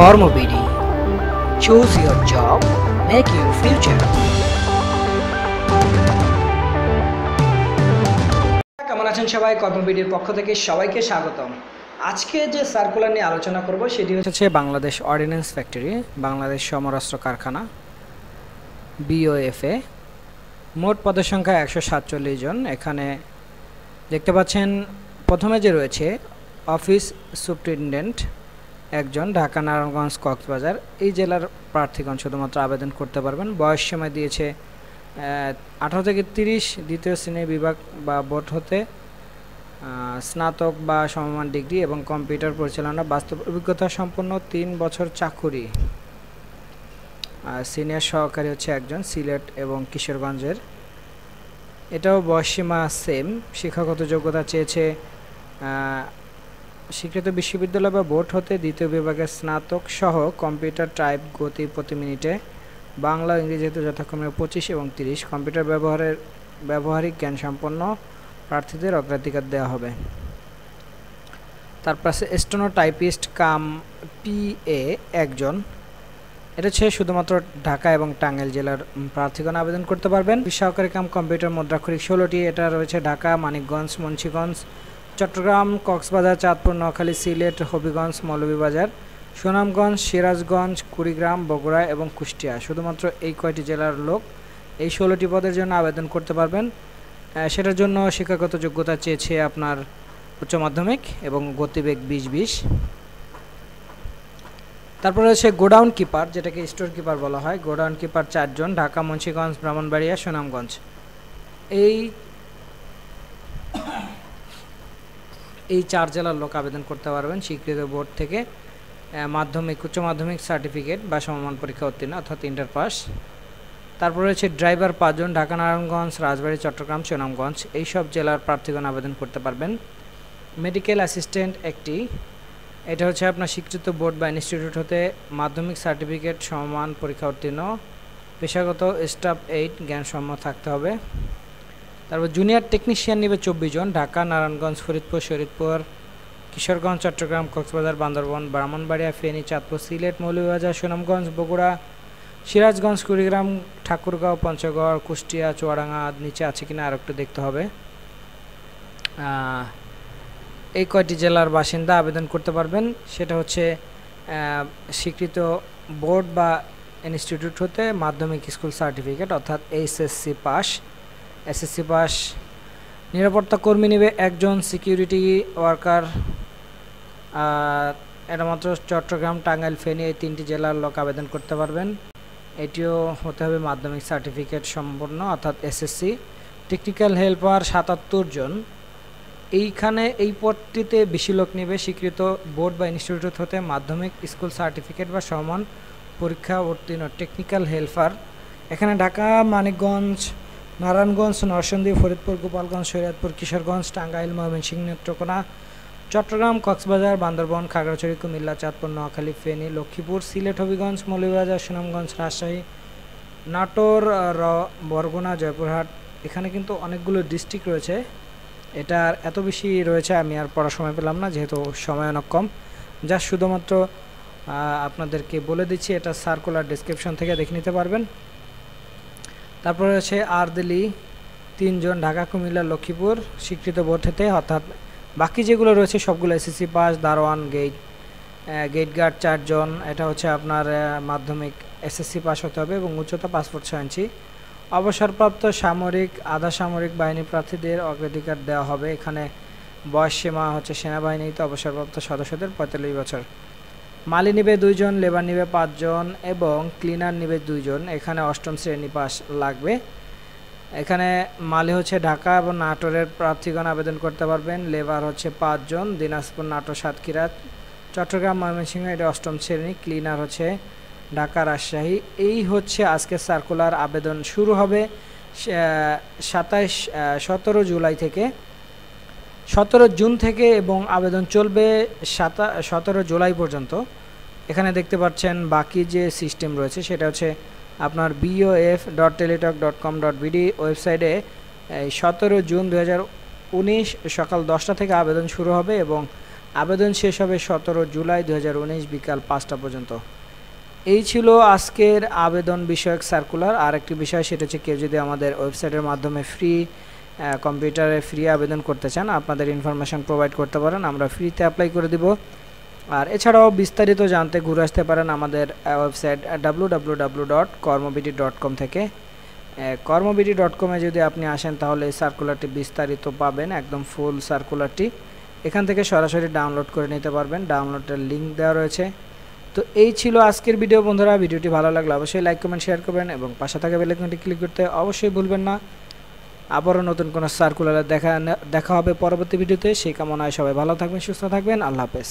Karmabidi. Choose your job, make your future. কেমন আছেন সবাই? কর্মবিডির পক্ষ থেকে সবাইকে স্বাগতম। আজকে যে সার্কুলার নিয়ে আলোচনা করব সেটি হচ্ছে বাংলাদেশ অর্ডিন্যান্স ফ্যাক্টরি, বাংলাদেশ সমরাস্ত্র কারখানা, BOFA। মোট পদের সংখ্যা 147 জন। এখানে দেখতে পাচ্ছেন প্রথমে যে রয়েছে অফিস সুপ্রিনটেন্ডেন্ট একজন, ঢাকা, নারায়ণগঞ্জ, কক্সবাজার এই জেলার প্রার্থীগণ শুধুমাত্র আবেদন করতে পারবেন। বয়স সময় দিয়েছে 18 থেকে 30, দ্বিতীয় শ্রেণীর বিভাগ বা বোর্ড হতে, স্নাতক বা সমমান ডিগ্রি এবং কম্পিউটার পরিচালনা বাস্তব অভিজ্ঞতা সম্পন্ন 3 বছর চাকুরি। সিনিয়র সহকারী হচ্ছে একজন, সিলেট এবং কিশোরগঞ্জের, এটাও বয়সীমা সেম। শিক্ষাগত যোগ্যতা চেয়েছে স্বীকৃত বিশ্ববিদ্যালয় বা বোর্ড হতে, দ্বিতীয় বিভাগের স্নাতক সহ কম্পিউটার টাইপ গতি প্রতি মিনিটে, বাংলা ইংরেজিতে যথাক্রমে 25 এবং 30, কম্পিউটার ব্যবহারিক জ্ঞান সম্পন্ন প্রার্থীদের অগ্রাধিকার দেওয়া হবে। তারপর আছে স্টেনো টাইপিস্ট কাম PA একজন। এটা হচ্ছে শুধুমাত্র ঢাকা এবং টাঙ্গাইল জেলার প্রার্থীগণ আবেদন করতে পারবেন। সহকারী কাম কম্পিউটার মুদ্রাক্ষরিক 16টি, এটা রয়েছে ঢাকা, মানিকগঞ্জ, মুন্সিগঞ্জ, চট্টগ্রাম, কক্সবাজার, চাঁদপুর, নোয়াখালী, সিলেট, হবিগঞ্জ, মৌলভীবাজার, সুনামগঞ্জ, সিরাজগঞ্জ, কুড়িগ্রাম, বগুড়া এবং কুষ্টিয়া। শুধুমাত্র এই কয়টি জেলার লোক এই 16টি পদের জন্য আবেদন করতে পারবেন। সেটার জন্য শিক্ষাগত যোগ্যতা চেয়েছে আপনার উচ্চ মাধ্যমিক এবং গতিবেগ 20-20। তারপরে রয়েছে গোডাউন কিপার, যেটাকে স্টোর কিপার বলা হয়। গোডাউন কিপার 4 জন, ঢাকা, মুন্সিগঞ্জ, ব্রাহ্মণবাড়িয়া, সুনামগঞ্জ। এই 4 জেলার লোক আবেদন করতে পারবেন। স্বীকৃত বোর্ড থেকে মাধ্যমিক, উচ্চ মাধ্যমিক সার্টিফিকেট বা সমমান পরীক্ষা উত্তীর্ণ, অর্থাৎ ইন্টার পাস। তারপরে রয়েছে ড্রাইভার 5 জন, ঢাকা, নারায়ণগঞ্জ, রাজবাড়ী, চট্টগ্রাম, সুনামগঞ্জ, এইসব জেলার প্রার্থীগণ আবেদন করতে পারবেন। মেডিকেল অ্যাসিস্ট্যান্ট একটি, এটা হচ্ছে আপনার স্বীকৃত বোর্ড বা ইনস্টিটিউট হতে, মাধ্যমিক সার্টিফিকেট, সমমান পরীক্ষা উত্তীর্ণ, পেশাগত স্টাফ 8, জ্ঞানসম্মত থাকতে হবে। তারপর জুনিয়র টেকনিশিয়ান নেবে 24 জন, ঢাকা, নারায়ণগঞ্জ, ফরিদপুর, কিশোরগঞ্জ, চট্টগ্রাম, কক্সবাজার, বান্দরবান, ব্রাহ্মণবাড়িয়া, ফেনী, চাঁদপুর, সিলেট, মৌলভীবাজার, সুনামগঞ্জ, বগুড়া, সিরাজগঞ্জ, কুড়িগ্রাম, ঠাকুরগাঁও, পঞ্চগড়, কুষ্টিয়া, চুয়াডাঙ্গা। নিচে আছে কিনা আর একটু দেখতে হবে। এই কয়টি জেলার বাসিন্দা আবেদন করতে পারবেন। সেটা হচ্ছে স্বীকৃত বোর্ড বা ইনস্টিটিউট হতে, মাধ্যমিক স্কুল সার্টিফিকেট অর্থাৎ SSC পাস। নিরাপত্তা কর্মী নেবে 1 জন, সিকিউরিটি ওয়ার্কার, এটা মাত্র চট্টগ্রাম, টাঙ্গাইল, ফেনী এই 3টি জেলার লোক আবেদন করতে পারবেন। এটিও হতে হবে মাধ্যমিক সার্টিফিকেট সম্পন্ন অর্থাৎ SSC। টেকনিক্যাল হেল্পার 77 জন। এইখানে এই পদটিতে বেশি লোক নেবে স্বীকৃত বোর্ড বা ইনস্টিটিউট হতে, মাধ্যমিক স্কুল সার্টিফিকেট বা সমান পরীক্ষা উত্তীর্ণ টেকনিক্যাল হেল্পার। এখানে ঢাকা, মানিকগঞ্জ, নারায়ণগঞ্জ, নরসিংদী, ফরিদপুর, গোপালগঞ্জ, শরীয়তপুর, কিশোরগঞ্জ, টাঙ্গাইল, ময়মনসিংহ, নেত্রকোনা, চট্টগ্রাম, কক্সবাজার, বান্দরবান, খাগড়াছড়ি, কুমিল্লা, চাঁদপুর, নোয়াখালী, ফেনী, লক্ষ্মীপুর, সিলেট, হবিগঞ্জ, মৌলভীবাজার, সুনামগঞ্জ, রাজশাহী, নাটোর, বরগুনা, জয়পুরহাট। এখানে কিন্তু অনেকগুলো ডিস্ট্রিক্ট রয়েছে। এটার এত বেশি রয়েছে আমি আর পড়ার সময় পেলাম না, যেহেতু সময় অনেক কম। যা শুধুমাত্র আপনাদেরকে বলে দিচ্ছি, এটা সার্কুলার ডেসক্রিপশন থেকে দেখে নিতে পারবেন। তারপরে আছে আরদেলি 3 জন, ঢাকা, কুমিল্লা, লক্ষ্মীপুর, স্বীকৃত বোর্ড হতে, অর্থাৎ বাকি যেগুলো রয়েছে সবগুলো SSC পাস। দারোয়ান গেট গার্ড 4 জন, এটা হচ্ছে আপনার মাধ্যমিক SSC পাস হতে হবে এবং উচ্চতা 5 ফুট 6 ইঞ্চি। অবসরপ্রাপ্ত সামরিক, আধা সামরিক বাহিনী প্রার্থীদের অগ্রাধিকার দেওয়া হবে। এখানে বয়সসীমা হচ্ছে সেনাবাহিনীতে অবসরপ্রাপ্ত সদস্যদের 45 বছর। মালি নিবে 2 জন, লেবার নিবে 5 জন এবং ক্লিনার নিবে 2 জন। এখানে 8ম শ্রেণী পাস লাগবে। এখানে মালি হচ্ছে ঢাকা এবং নাটোরের প্রার্থীগণ আবেদন করতে পারবেন। লেবার হচ্ছে 5 জন, দিনাজপুর, নাটোর, সাতক্ষীরা, চট্টগ্রাম, ময়মনসিংহ, এটা 8ম শ্রেণী। ক্লিনার হচ্ছে ঢাকা, রাজশাহী। এই হচ্ছে আজকে সার্কুলার। আবেদন শুরু হবে 17 জুলাই থেকে 17 জুন থেকে এবং আবেদন চলবে 17 জুলাই পর্যন্ত। এখানে দেখতে পাচ্ছেন বাকি যে সিস্টেম রয়েছে সেটা হচ্ছে আপনার BOF.teletalk.com.bd ওয়েবসাইটে 17 জুন 2019 সকাল 10টা থেকে আবেদন শুরু হবে এবং আবেদন শেষ হবে 17 জুলাই 2019 বিকাল 5টা পর্যন্ত। এই ছিল আজকের আবেদন বিষয়ক সার্কুলার। আর একটি বিষয় সেটা হচ্ছে, কেউ যদি আমাদের ওয়েবসাইটের মাধ্যমে ফ্রি কম্পিউটারে ফ্রি আবেদন করতে চান, আপনাদের ইনফরমেশন প্রোভাইড করতে পারেন, আমরা ফ্রিতে অ্যাপ্লাই করে দিব। আর এছাড়াও বিস্তারিত জানতে ঘুরে আসতে পারেন আমাদের ওয়েবসাইট www.kormobidi.com থেকে। kormobidi.com-এ যদি আপনি আসেন তাহলে এই সার্কুলারটি বিস্তারিত পাবেন, একদম ফুল সার্কুলারটি এখান থেকে সরাসরি ডাউনলোড করে নিতে পারবেন, ডাউনলোডের লিঙ্ক দেওয়া রয়েছে। তো এই ছিল আজকের ভিডিও বন্ধুরা। ভিডিওটি ভালো লাগলে অবশ্যই লাইক কমেন্ট শেয়ার করবেন এবং পাশে থাকা বেল আইকনটি ক্লিক করতে অবশ্যই ভুলবেন না। আবারও নতুন কোনো সার্কুলারে দেখা হবে পরবর্তী ভিডিওতে। সেই কামনায় সবাই ভালো থাকবেন, সুস্থ থাকবেন। আল্লাহ হাফেজ।